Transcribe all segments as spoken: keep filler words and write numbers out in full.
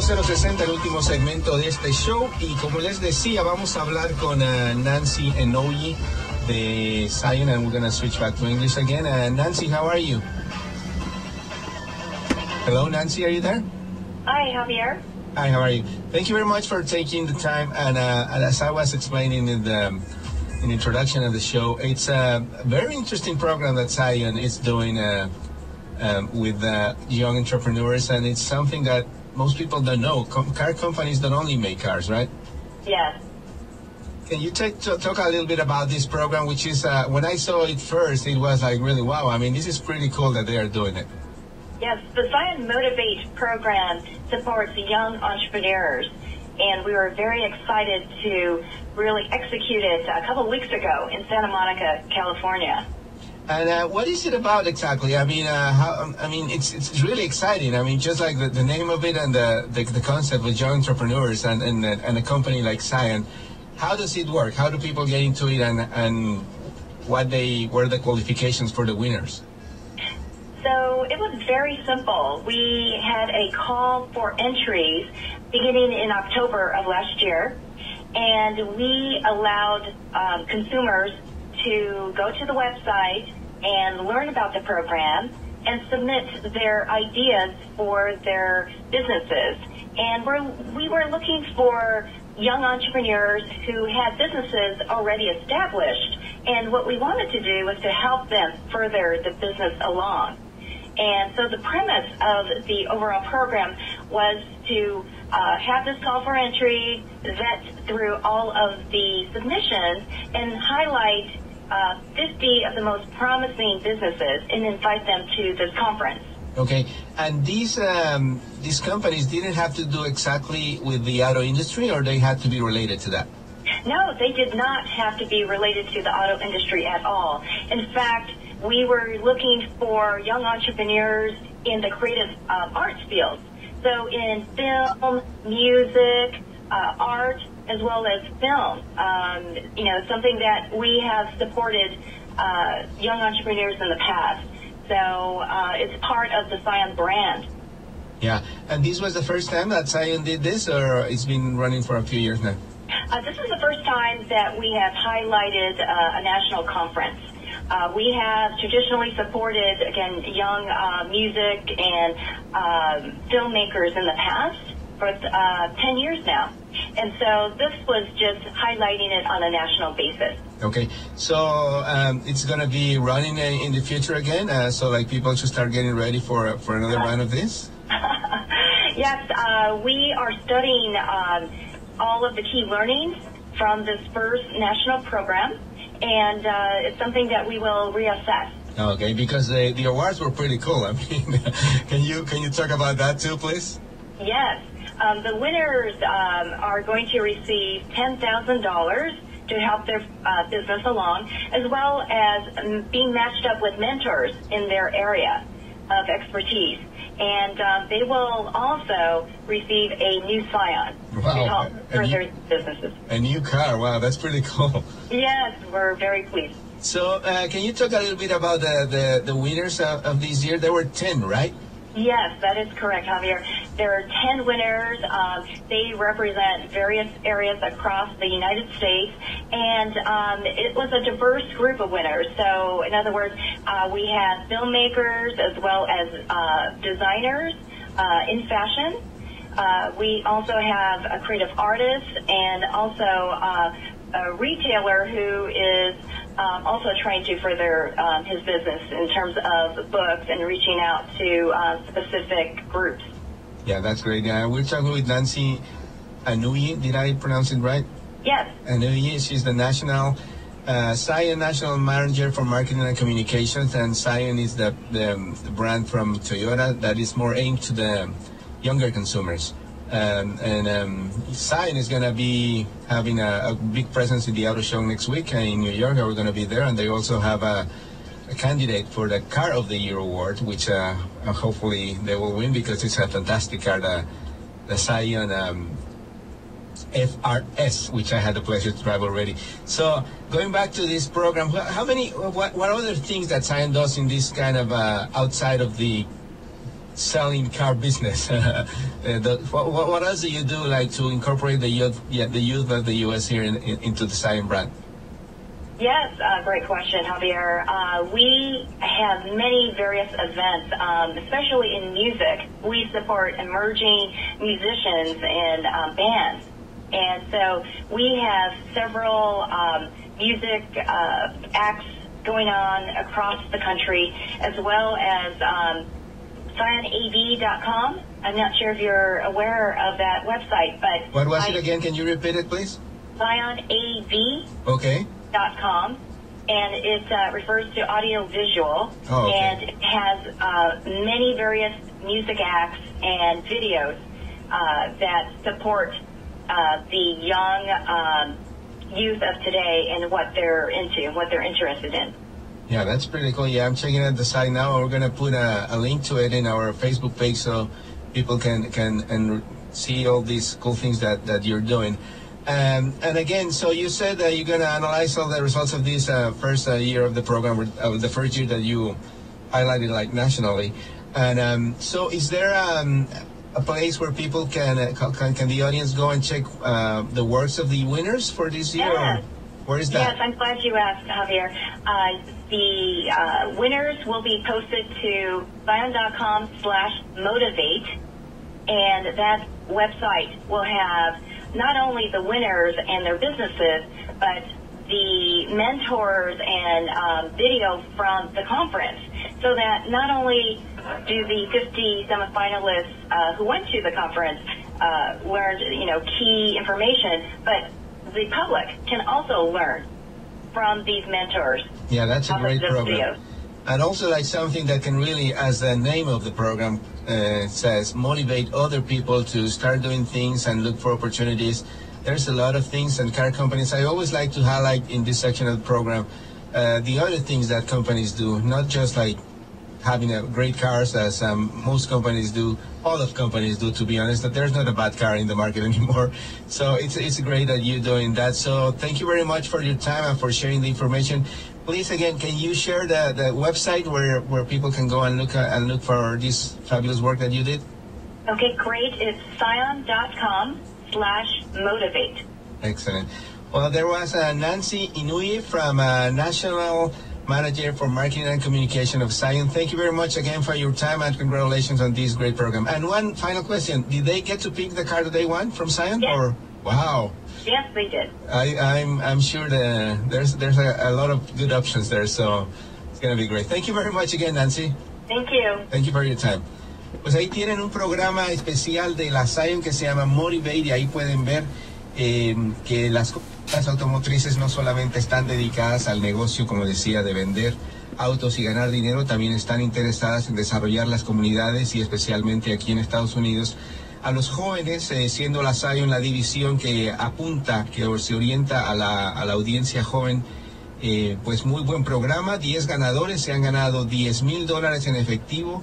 cero sesenta, el último segmento de este show. Y como les decía, vamos a hablar con uh, Nancy Inouye de Scion, and we're going to switch back to English again. Uh, Nancy, how are you? Hello, Nancy, are you there? Hi, Javier. Hi, how are you? Thank you very much for taking the time. And, uh, and as I was explaining in the, in the introduction of the show, it's a very interesting program that Scion is doing uh, um, with uh, young entrepreneurs, and it's something that most people don't know. Com car companies don't only make cars, right? Yes. Can you take, talk a little bit about this program, which is, uh, when I saw it first, it was like, really, wow, I mean, this is pretty cool that they are doing it. Yes, the Scion Motivate program supports young entrepreneurs, and we were very excited to really execute it a couple of weeks ago in Santa Monica, California. And uh, what is it about exactly? I mean, uh, how, I mean, it's it's really exciting. I mean, just like the, the name of it and the, the the concept with young entrepreneurs and and and a company like Scion. How does it work? How do people get into it, and and what they were the qualifications for the winners? So it was very simple. We had a call for entries beginning in October of last year, and we allowed um, consumers to go to the website and learn about the program and submit their ideas for their businesses. And we're, we were looking for young entrepreneurs who had businesses already established, and what we wanted to do was to help them further the business along. And so the premise of the overall program was to uh, have this call for entry, vet through all of the submissions, and highlight Uh, fifty of the most promising businesses and invite them to this conference. Okay, and these um, these companies didn't have to do exactly with the auto industry, or they had to be related to that? No, they did not have to be related to the auto industry at all. In fact, we were looking for young entrepreneurs in the creative uh, arts field. So in film, music, uh, art, as well as film, um, you know, something that we have supported uh, young entrepreneurs in the past. So uh, it's part of the Scion brand. Yeah, and this was the first time that Scion did this, or it's been running for a few years now? Uh, this is the first time that we have highlighted uh, a national conference. Uh, we have traditionally supported, again, young uh, music and uh, filmmakers in the past for uh, ten years now. And so this was just highlighting it on a national basis. Okay, so um, it's going to be running a, in the future again, uh, so like people should start getting ready for for another uh, round of this? Yes, uh, we are studying um, all of the key learnings from this first national program, and uh, it's something that we will reassess. Okay, because the, the awards were pretty cool. I mean, can you can you talk about that too, please? Yes. Um, the winners um, are going to receive ten thousand dollars to help their uh, business along, as well as being matched up with mentors in their area of expertise. And um, they will also receive a new Scion wow. to help further new, businesses. A new car, wow, that's pretty cool. Yes, we're very pleased. So uh, can you talk a little bit about the, the, the winners of, of this year? There were ten, right? Yes, that is correct, Javier. There are ten winners. Um, they represent various areas across the United States, and um, it was a diverse group of winners. So, in other words, uh, we had filmmakers as well as uh, designers uh, in fashion. Uh, we also have a creative artist and also uh, a retailer who is um, also trying to further um, his business in terms of books and reaching out to uh, specific groups. Yeah, that's great. Uh, we're talking with Nancy Inouye. Did I pronounce it right? Yes. Inouye, she's the national, uh, Scion National Manager for Marketing and Communications, and Scion is the, the, the brand from Toyota that is more aimed to the younger consumers. Um, and um, Scion is going to be having a, a big presence in the auto show next week in New York. We're going to be there, and they also have a a candidate for the Car of the Year Award, which uh, hopefully they will win because it's a fantastic car, the, the Scion um, F R S, which I had the pleasure to drive already. So going back to this program, how many, what, what other things that Scion does in this kind of uh, outside of the selling car business. uh, the, what, what else do you do like to incorporate the youth, yeah, the youth of the U S here in, in, into the Scion brand? Yes, uh, great question, Javier. Uh, we have many various events, um, especially in music. We support emerging musicians and uh, bands. And so we have several um, music uh, acts going on across the country, as well as um, Scion A V dot com. I'm not sure if you're aware of that website, but... What was I, it again? Can you repeat it, please? Scion A V dot com. Okay. .com, and it uh, refers to audiovisual, oh, okay. and it has uh, many various music acts and videos uh, that support uh, the young um, youth of today and what they're into and what they're interested in. Yeah, that's pretty cool. Yeah, I'm checking out the site now. We're going to put a, a link to it in our Facebook page so people can can and see all these cool things that, that you're doing. Um, and again, so you said that you're going to analyze all the results of this uh, first uh, year of the program, uh, the first year that you highlighted, like nationally. And um, so, is there um, a place where people can, uh, can can the audience go and check uh, the works of the winners for this year? Yes. Where is that? Yes, I'm glad you asked, Javier. Uh, the uh, winners will be posted to buyon dot com slash motivate, and that website will have not only the winners and their businesses, but the mentors and um, video from the conference, so that not only do the fifty semifinalists uh, who went to the conference uh, learn, you know, key information, but the public can also learn from these mentors. Yeah, that's a great program. And also, like, something that can really, as the name of the program uh, says, motivate other people to start doing things and look for opportunities. There's a lot of things, and car companies, I always like to highlight in this section of the program uh, the other things that companies do, not just like having a great cars as um, most companies do, all of companies do, to be honest, that there's not a bad car in the market anymore. So it's, it's great that you're doing that. So thank you very much for your time and for sharing the information. Please, again, can you share the, the website where, where people can go and look at, and look for this fabulous work that you did? Okay, great. It's scion dot com slash motivate. Excellent. Well, there was uh, Nancy Inouye from uh, National Manager for Marketing and Communication of Scion. Thank you very much again for your time, and congratulations on this great program. And one final question. Did they get to pick the car that they want from Scion? Yes. Or? Wow. Yes, they did. I, I'm I'm sure the, there's there's a, a lot of good options there, so it's going to be great. Thank you very much again, Nancy. Thank you. Thank you for your time. Pues ahí tienen un programa especial de la Scion que se llama Motivate, y ahí pueden ver eh, que las compañías automotrices no solamente están dedicadas al negocio, como decía, de vender autos y ganar dinero, también están interesadas en desarrollar las comunidades, y especialmente aquí en Estados Unidos, a los jóvenes, eh, siendo la Scion la división que apunta, que se orienta a la, a la audiencia joven. Eh, pues muy buen programa, diez ganadores, se han ganado diez mil dólares en efectivo,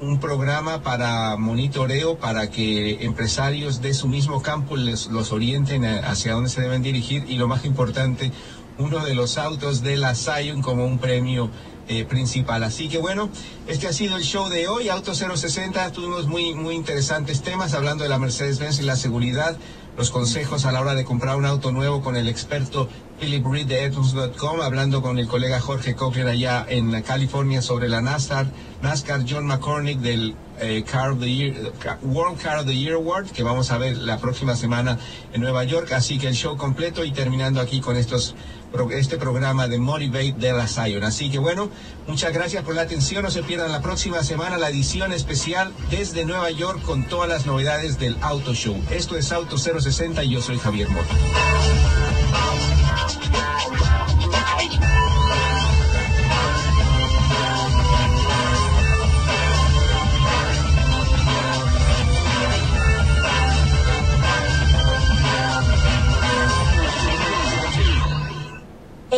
un programa para monitoreo, para que empresarios de su mismo campo les, los orienten a, hacia dónde se deben dirigir, y lo más importante, uno de los autos de la Scion como un premio Eh, principal. Así que bueno, este ha sido el show de hoy, Auto cero sesenta. Tuvimos muy, muy interesantes temas, hablando de la Mercedes-Benz y la seguridad, los consejos a la hora de comprar un auto nuevo con el experto Philip Reed de Edmonds punto com, hablando con el colega Jorge Cochran allá en California sobre la NASCAR, NASCAR John McCormick del eh, Car of the Year, World Car of the Year Award, que vamos a ver la próxima semana en Nueva York. Así que el show completo, y terminando aquí con estos este programa de Motivate de la Scion. Así que bueno, muchas gracias por la atención. No se pierdan la próxima semana la edición especial desde Nueva York con todas las novedades del Auto Show. Esto es Auto cero sesenta y yo soy Javier Mota.